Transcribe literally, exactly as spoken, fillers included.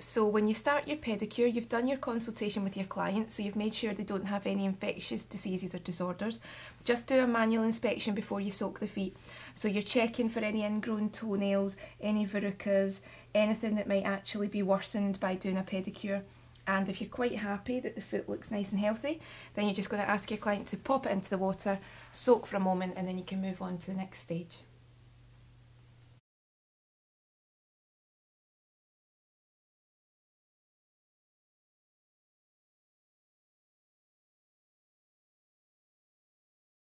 So when you start your pedicure, you've done your consultation with your client, so you've made sure they don't have any infectious diseases or disorders. Just do a manual inspection before you soak the feet. So you're checking for any ingrown toenails, any verrucas, anything that might actually be worsened by doing a pedicure. And if you're quite happy that the foot looks nice and healthy, then you're just going to ask your client to pop it into the water, soak for a moment, and then you can move on to the next stage.